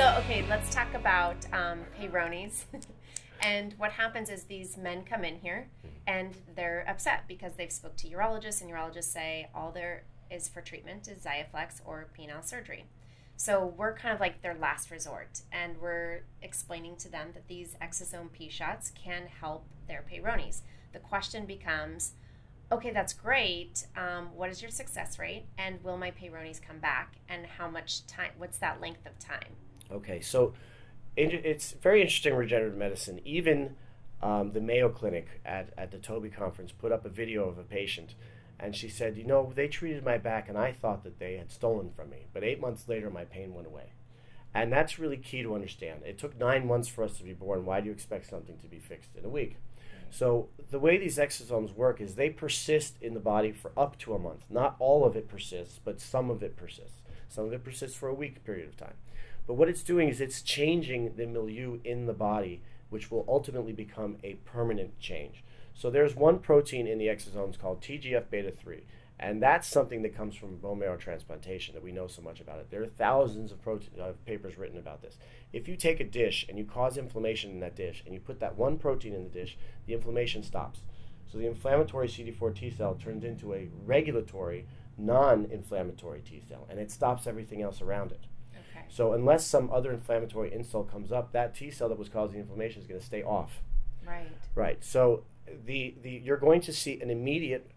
So, okay, let's talk about Peyronie's. And what happens is these men come in here and they're upset because they've spoke to urologists, and urologists say all there is for treatment is Xiaflex or penile surgery. So we're kind of like their last resort, and we're explaining to them that these exosome P shots can help their Peyronie's. The question becomes, okay, that's great. What is your success rate, and will my Peyronie's come back, and how much time? What's that length of time? Okay, so it's very interesting. Regenerative medicine, even the Mayo Clinic at the Toby conference put up a video of a patient, and she said, you know, they treated my back and I thought that they had stolen from me, but 8 months later my pain went away. And that's really key to understand. It took 9 months for us to be born. Why do you expect something to be fixed in a week? So the way these exosomes work is they persist in the body for up to a month. Not all of it persists, but some of it persists. Some of it persists for a week period of time. But what it's doing is it's changing the milieu in the body, which will ultimately become a permanent change. So there's one protein in the exosomes called TGF beta 3. And that's something that comes from bone marrow transplantation that we know so much about it. There are thousands of papers written about this. If you take a dish and you cause inflammation in that dish and you put that one protein in the dish, the inflammation stops. So the inflammatory CD4 T cell turns into a regulatory, non-inflammatory T cell, and it stops everything else around it. Okay. So unless some other inflammatory insult comes up, that T cell that was causing inflammation is going to stay off. Right. Right. So you're going to see an immediate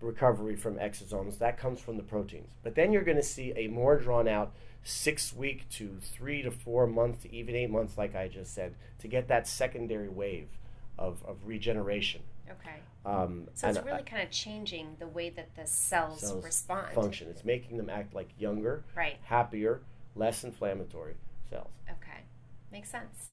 recovery from exosomes. That comes from the proteins. But then you're going to see a more drawn out 6 week to 3 to 4 month, even 8 months, like I just said, to get that secondary wave of regeneration. Okay. So it's really kind of changing the way that the cells respond. Function. It's making them act like younger, right, happier, less inflammatory cells. Okay. Makes sense.